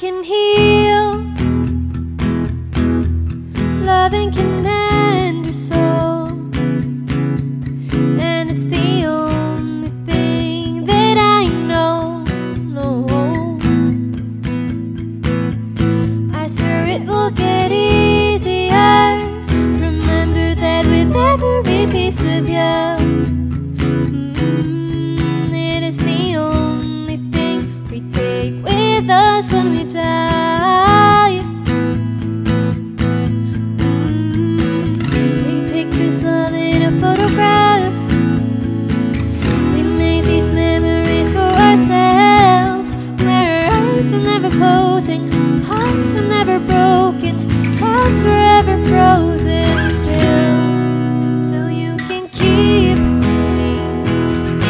can heal, loving can mend your soul, and it's the only thing that I know. No, I swear it will get easier. Remember that with every piece of you, when we die, we take this love in a photograph. We make these memories for ourselves, where our eyes are never closing, hearts are never broken, time's forever frozen still. So you can keep me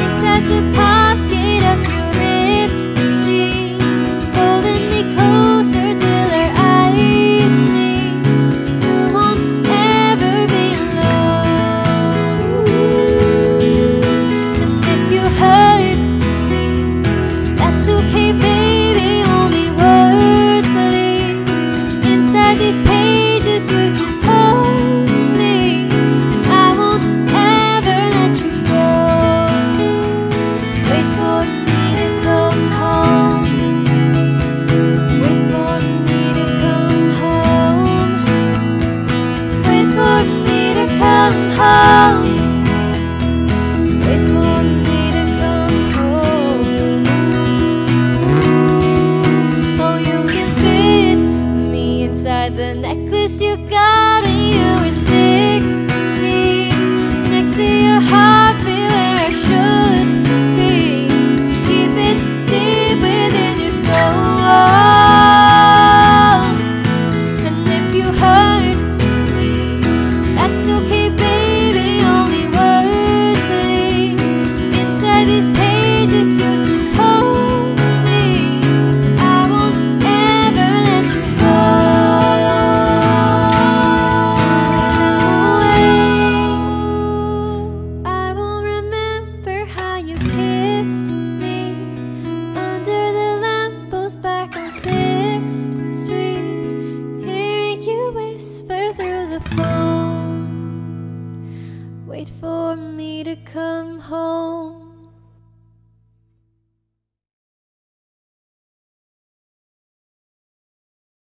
inside the pocket of your ripped jeans, closer till our eyes meet. You won't ever be alone. And if you hurt me, that's okay, baby. Only words will leave. Inside these pages, you just hold me, and I won't ever let you go. Wait for me to come home. Come home. Wait for me to come home. Ooh. Oh, you can fit me inside the necklace you got when you were 16. Next to your heart, be where I should be. Keep it deep within your soul. And if you hurt me, that's okay. Wait for me to come home.